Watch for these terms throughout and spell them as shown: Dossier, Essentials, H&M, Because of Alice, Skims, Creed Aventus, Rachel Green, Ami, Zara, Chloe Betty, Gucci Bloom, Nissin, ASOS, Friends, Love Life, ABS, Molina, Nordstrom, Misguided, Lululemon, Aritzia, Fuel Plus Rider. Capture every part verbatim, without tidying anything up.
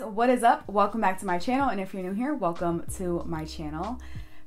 guys, what is up? Welcome back to my channel, and if you're new here, welcome to my channel.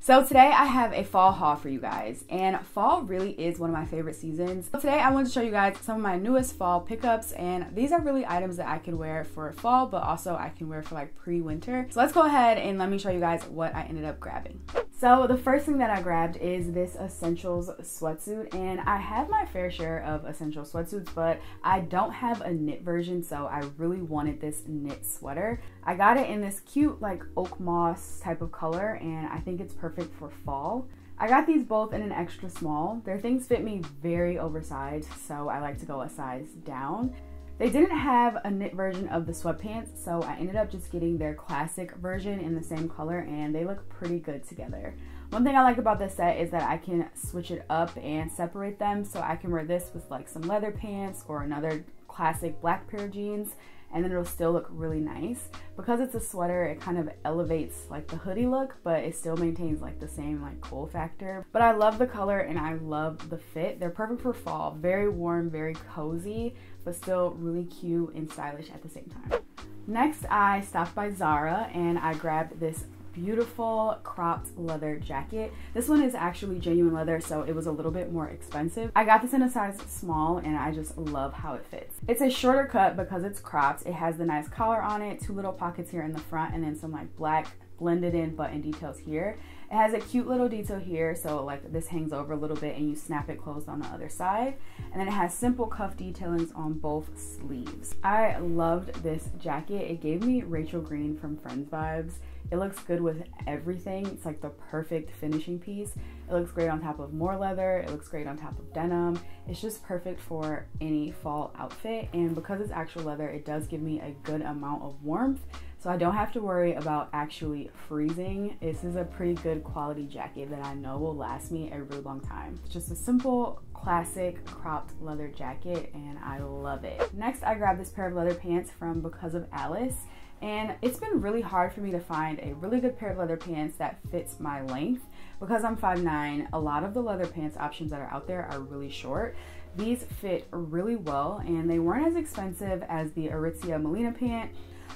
So today I have a fall haul for you guys, and fall really is one of my favorite seasons. So today I wanted to show you guys some of my newest fall pickups, and these are really items that I can wear for fall, but also I can wear for like pre-winter. So let's go ahead and let me show you guys what I ended up grabbing. So the first thing that I grabbed is this Essentials sweatsuit, and I have my fair share of Essential sweatsuits, but I don't have a knit version, so I really wanted this knit sweater. I got it in this cute like oak moss type of color, and I think it's perfect for fall. I got these both in an extra small. Their things fit me very oversized, so I like to go a size down. They didn't have a knit version of the sweatpants, so I ended up just getting their classic version in the same color, and they look pretty good together. One thing I like about this set is that I can switch it up and separate them, so I can wear this with like some leather pants or another classic black pair of jeans, and then it'll still look really nice. Because it's a sweater, it kind of elevates like the hoodie look, but it still maintains like the same like cool factor. But I love the color and I love the fit. They're perfect for fall, very warm, very cozy, but still really cute and stylish at the same time. Next, I stopped by Zara and I grabbed this beautiful cropped leather jacket. This one is actually genuine leather, so it was a little bit more expensive. I got this in a size small and I just love how it fits. It's a shorter cut because it's cropped. It has the nice collar on it, two little pockets here in the front, and then some like black blended in button details here. It has a cute little detail here, so like this hangs over a little bit and you snap it closed on the other side. And then it has simple cuff detailings on both sleeves. I loved this jacket. It gave me Rachel Green from Friends vibes. It looks good with everything. It's like the perfect finishing piece. It looks great on top of more leather. It looks great on top of denim. It's just perfect for any fall outfit. And because it's actual leather, it does give me a good amount of warmth, so I don't have to worry about actually freezing. This is a pretty good quality jacket that I know will last me a really long time. It's just a simple, classic cropped leather jacket, and I love it. Next, I grabbed this pair of leather pants from Because of Alice, and it's been really hard for me to find a really good pair of leather pants that fits my length. Because I'm five nine, a lot of the leather pants options that are out there are really short. These fit really well, and they weren't as expensive as the Aritzia Molina pant.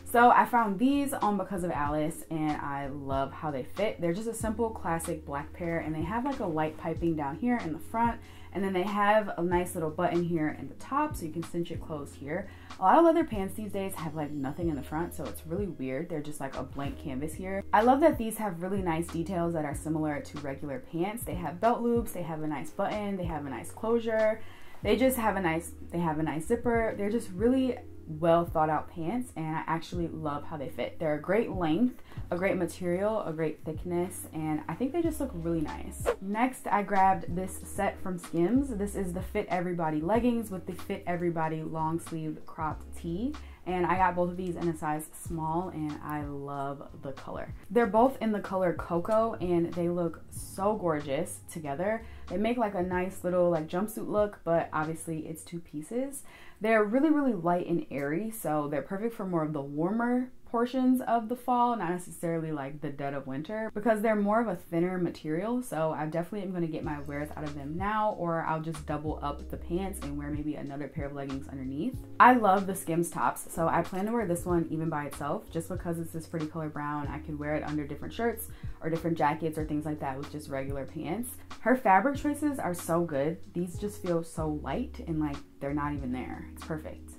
So I found these on Because of Alice, and I love how they fit. They're just a simple classic black pair, and they have like a light piping down here in the front, and then they have a nice little button here in the top, so you can cinch it closed here. A lot of leather pants these days have like nothing in the front, so it's really weird. They're just like a blank canvas here. I love that these have really nice details that are similar to regular pants. They have belt loops, they have a nice button, they have a nice closure. They just have a nice, they have a nice zipper. They're just really well thought out pants, and I actually love how they fit. They're a great length, a great material, a great thickness, and I think they just look really nice. Next, I grabbed this set from Skims. This is the Fit Everybody leggings with the Fit Everybody long sleeve cropped tee. And I got both of these in a size small, and I love the color. They're both in the color cocoa, and they look so gorgeous together. They make like a nice little like jumpsuit look, but obviously it's two pieces. They're really, really light and airy, so they're perfect for more of the warmer portions of the fall, not necessarily like the dead of winter, because they're more of a thinner material. So I definitely am going to get my wears out of them now, or I'll just double up the pants and wear maybe another pair of leggings underneath. I love the Skims tops, so I plan to wear this one even by itself, just because it's this pretty color brown. I can wear it under different shirts or different jackets or things like that with just regular pants. Her fabric choices are so good. These just feel so light and like they're not even there. It's perfect.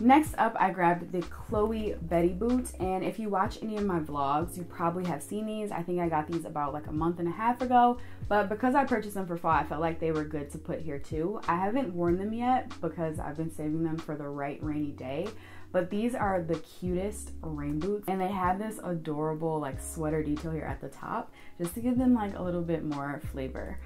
Next up, I grabbed the Chloe Betty boots, and if you watch any of my vlogs, you probably have seen these. I think I got these about like a month and a half ago, but because I purchased them for fall, I felt like they were good to put here too. I haven't worn them yet because I've been saving them for the right rainy day, but these are the cutest rain boots, and they have this adorable like sweater detail here at the top just to give them like a little bit more flavor.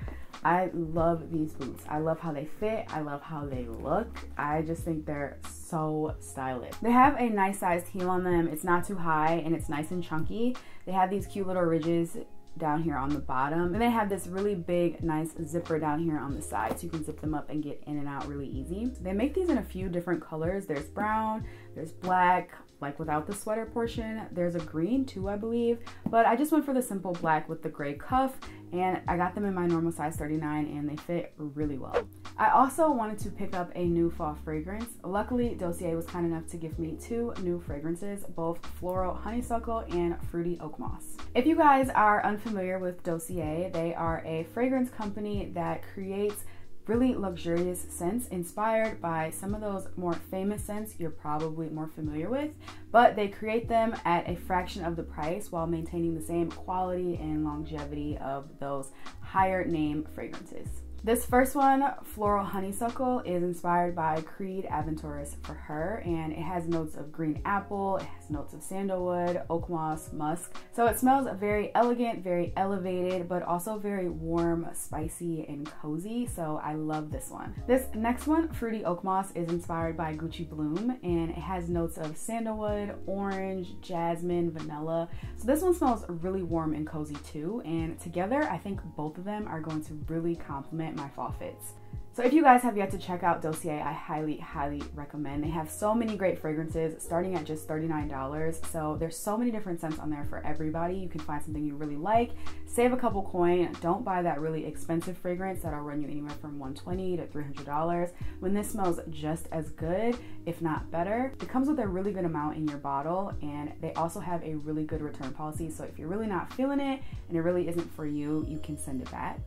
I love these boots. I love how they fit. I love how they look. I just think they're so stylish. They have a nice sized heel on them. It's not too high, and it's nice and chunky. They have these cute little ridges down here on the bottom, and they have this really big nice zipper down here on the side, so you can zip them up and get in and out really easy. They make these in a few different colors. There's brown, there's black, like without the sweater portion, there's a green too, I believe, but I just went for the simple black with the gray cuff, and I got them in my normal size thirty-nine, and they fit really well. I also wanted to pick up a new fall fragrance. Luckily, Dossier was kind enough to give me two new fragrances, both floral honeysuckle and fruity oak moss. If you guys are unfamiliar with Dossier, they are a fragrance company that creates really luxurious scents inspired by some of those more famous scents you're probably more familiar with, but they create them at a fraction of the price while maintaining the same quality and longevity of those higher name fragrances. This first one, Floral Honeysuckle, is inspired by Creed Aventus for her, and it has notes of green apple, it has notes of sandalwood, oak moss, musk. So it smells very elegant, very elevated, but also very warm, spicy, and cozy, so I love this one. This next one, Fruity Oak Moss, is inspired by Gucci Bloom, and it has notes of sandalwood, orange, jasmine, vanilla. So this one smells really warm and cozy too, and together I think both of them are going to really complement my fall fits. So if you guys have yet to check out Dossier, I highly, highly recommend. They have so many great fragrances starting at just thirty-nine dollars. So there's so many different scents on there for everybody. You can find something you really like, save a couple coin, don't buy that really expensive fragrance that'll run you anywhere from one hundred twenty dollars to three hundred dollars when this smells just as good, if not better. It comes with a really good amount in your bottle, and they also have a really good return policy. So if you're really not feeling it and it really isn't for you, you can send it back.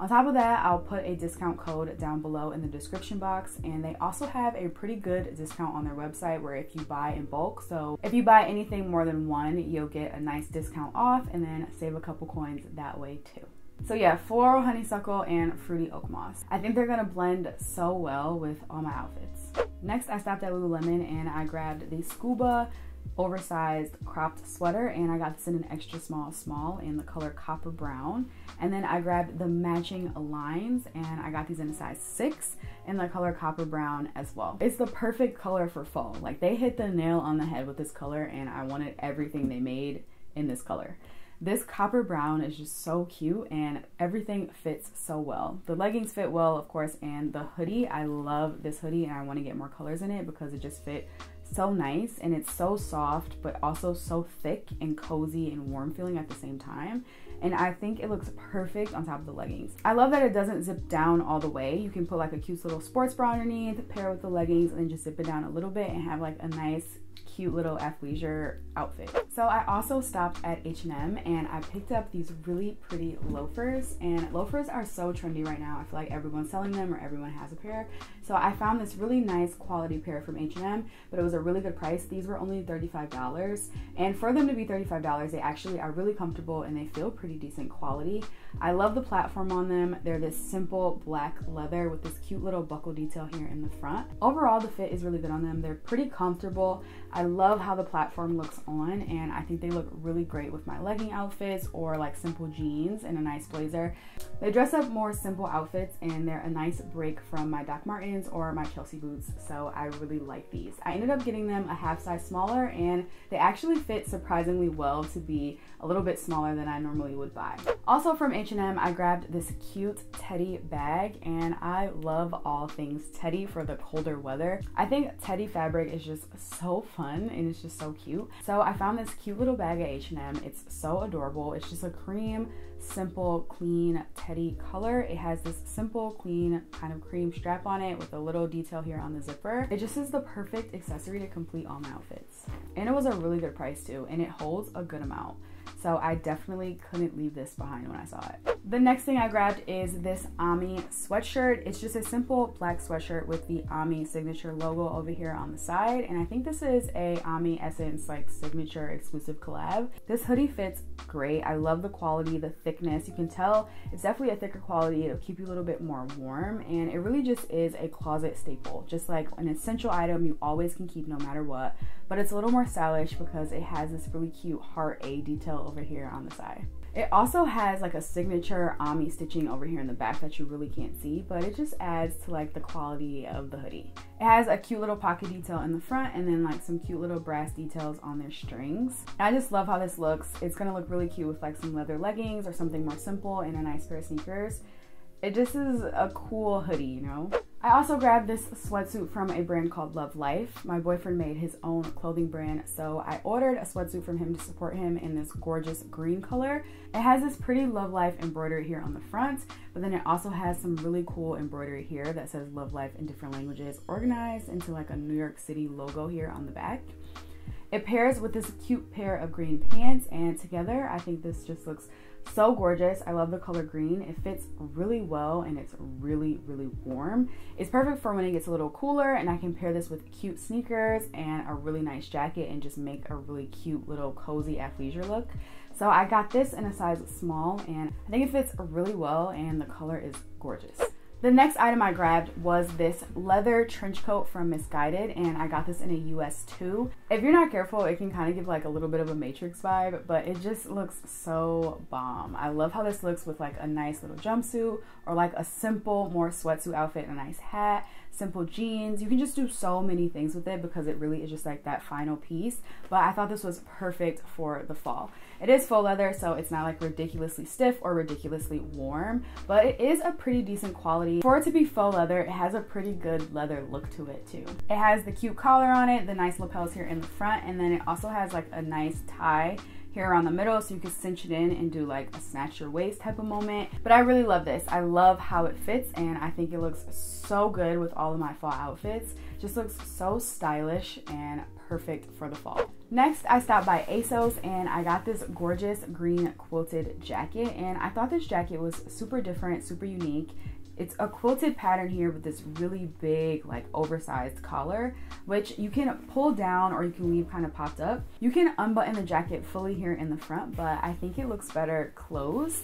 On top of that, I'll put a discount code down below in the description box, and they also have a pretty good discount on their website where if you buy in bulk, so if you buy anything more than one, you'll get a nice discount off and then save a couple coins that way too. So yeah, Floral Honeysuckle and Fruity Oak Moss. I think they're gonna blend so well with all my outfits. Next, I stopped at Lululemon and I grabbed the Scuba oversized cropped sweater, and I got this in an extra small small in the color copper brown, and then I grabbed the matching lines and I got these in a size six in the color copper brown as well. It's the perfect color for fall. Like, they hit the nail on the head with this color, and I wanted everything they made in this color. This copper brown is just so cute and everything fits so well. The leggings fit well, of course, and the hoodie. I love this hoodie and I want to get more colors in it because it just fit so nice, and it's so soft but also so thick and cozy and warm feeling at the same time, and I think it looks perfect on top of the leggings. I love that it doesn't zip down all the way. You can put like a cute little sports bra underneath, pair with the leggings, and then just zip it down a little bit and have like a nice cute little athleisure outfit. So I also stopped at H and M and I picked up these really pretty loafers, and loafers are so trendy right now. I feel like everyone's selling them or everyone has a pair. So I found this really nice quality pair from H and M, but it was a really good price. These were only thirty-five dollars, and for them to be thirty-five dollars, they actually are really comfortable and they feel pretty decent quality. I love the platform on them. They're this simple black leather with this cute little buckle detail here in the front. Overall, the fit is really good on them. They're pretty comfortable. I love how the platform looks on, and I think they look really great with my legging outfits or like simple jeans and a nice blazer. They dress up more simple outfits, and they're a nice break from my Doc Martens or my Chelsea boots, so I really like these. I ended up getting them a half size smaller, and they actually fit surprisingly well to be a little bit smaller than I normally would buy. Also from H and M, I grabbed this cute teddy bag, and I love all things teddy for the colder weather. I think teddy fabric is just so fun and it's just so cute. So I found this cute little bag at H and M. It's so adorable. It's just a cream, simple, clean teddy color. It has this simple, clean kind of cream strap on it with a little detail here on the zipper. It just is the perfect accessory to complete all my outfits. And it was a really good price too, and it holds a good amount. So I definitely couldn't leave this behind when I saw it. The next thing I grabbed is this Ami sweatshirt. It's just a simple black sweatshirt with the Ami signature logo over here on the side. And I think this is a Ami Essence like signature exclusive collab. This hoodie fits great. I love the quality, the thickness. You can tell it's definitely a thicker quality. It'll keep you a little bit more warm. And it really just is a closet staple. Just like an essential item you always can keep no matter what. But it's a little more stylish because it has this really cute heart A detail over here on the side. It also has like a signature Ami stitching over here in the back that you really can't see, but it just adds to like the quality of the hoodie. It has a cute little pocket detail in the front and then like some cute little brass details on their strings. I just love how this looks. It's gonna look really cute with like some leather leggings or something more simple and a nice pair of sneakers. It just is a cool hoodie, you know? I also grabbed this sweatsuit from a brand called Love Life. My boyfriend made his own clothing brand, so I ordered a sweatsuit from him to support him in this gorgeous green color. It has this pretty Love Life embroidery here on the front, but then it also has some really cool embroidery here that says Love Life in different languages, organized into like a New York City logo here on the back. It pairs with this cute pair of green pants, and together I think this just looks so gorgeous. I love the color green. It fits really well and it's really, really warm. It's perfect for when it gets a little cooler, and I can pair this with cute sneakers and a really nice jacket and just make a really cute little cozy athleisure look. So I got this in a size small and I think it fits really well, and the color is gorgeous. The next item I grabbed was this leather trench coat from Misguided, and I got this in a U S two. If you're not careful, it can kind of give like a little bit of a Matrix vibe, but it just looks so bomb. I love how this looks with like a nice little jumpsuit or like a simple, more sweatsuit outfit, and a nice hat, simple jeans. You can just do so many things with it because it really is just like that final piece, but I thought this was perfect for the fall. It is faux leather, so it's not like ridiculously stiff or ridiculously warm, but it is a pretty decent quality. For it to be faux leather, it has a pretty good leather look to it too. It has the cute collar on it, the nice lapels here in the front, and then it also has like a nice tie here around the middle, so you can cinch it in and do like a snatch your waist type of moment. But I really love this. I love how it fits, and I think it looks so good with all of my fall outfits. Just looks so stylish and perfect for the fall. Next, I stopped by ASOS and I got this gorgeous green quilted jacket, and I thought this jacket was super different, super unique. It's a quilted pattern here with this really big, like oversized collar, which you can pull down or you can leave kind of popped up. You can unbutton the jacket fully here in the front, but I think it looks better closed.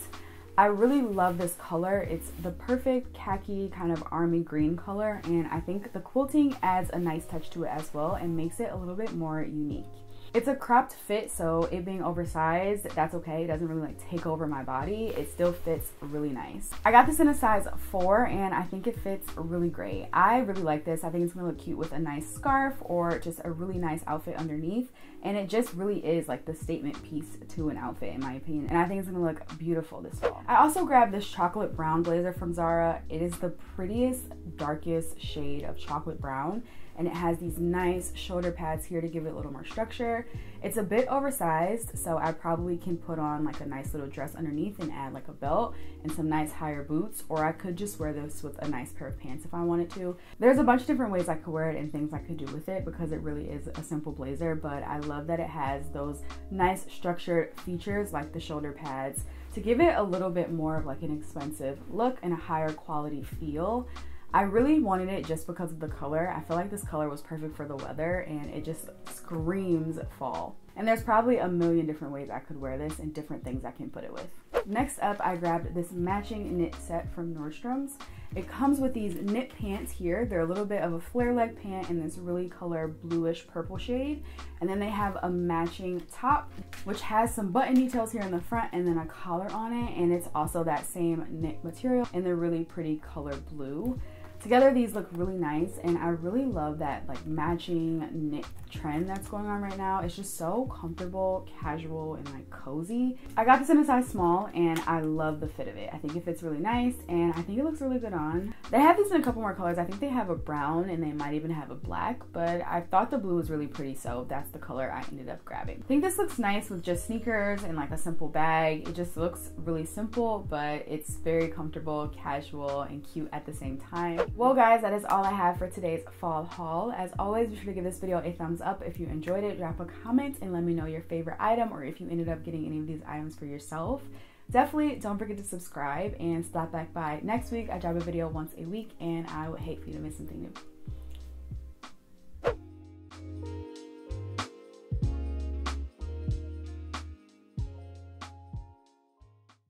I really love this color. It's the perfect khaki kind of army green color, and I think the quilting adds a nice touch to it as well and makes it a little bit more unique. It's a cropped fit, so it being oversized, that's okay. It doesn't really like take over my body. It still fits really nice. I got this in a size four and I think it fits really great. I really like this. I think it's gonna look cute with a nice scarf or just a really nice outfit underneath. And it just really is like the statement piece to an outfit in my opinion. And I think it's gonna look beautiful this fall. I also grabbed this chocolate brown blazer from Zara. It is the prettiest, darkest shade of chocolate brown. And it has these nice shoulder pads here to give it a little more structure. It's a bit oversized, so I probably can put on like a nice little dress underneath and add like a belt and some nice higher boots, or I could just wear this with a nice pair of pants if I wanted to. There's a bunch of different ways I could wear it and things I could do with it because it really is a simple blazer, but I love that it has those nice structured features like the shoulder pads to give it a little bit more of like an expensive look and a higher quality feel. I really wanted it just because of the color. I feel like this color was perfect for the weather and it just screams fall. And there's probably a million different ways I could wear this and different things I can put it with. Next up, I grabbed this matching knit set from Nordstrom's. It comes with these knit pants here. They're a little bit of a flare leg pant in this really color bluish purple shade. And then they have a matching top, which has some button details here in the front and then a collar on it. And it's also that same knit material in the really pretty color blue. Together these look really nice, and I really love that like matching knit trend that's going on right now. It's just so comfortable, casual, and like cozy. I got this in a size small and I love the fit of it. I think it fits really nice and I think it looks really good on. They have this in a couple more colors. I think they have a brown and they might even have a black, but I thought the blue was really pretty, so that's the color I ended up grabbing. I think this looks nice with just sneakers and like a simple bag. It just looks really simple, but it's very comfortable, casual, and cute at the same time. Well guys, that is all I have for today's fall haul. As always, be sure to give this video a thumbs up if you enjoyed it. Drop a comment and let me know your favorite item or if you ended up getting any of these items for yourself. Definitely don't forget to subscribe and stop back by next week. I drop a video once a week and I would hate for you to miss something new.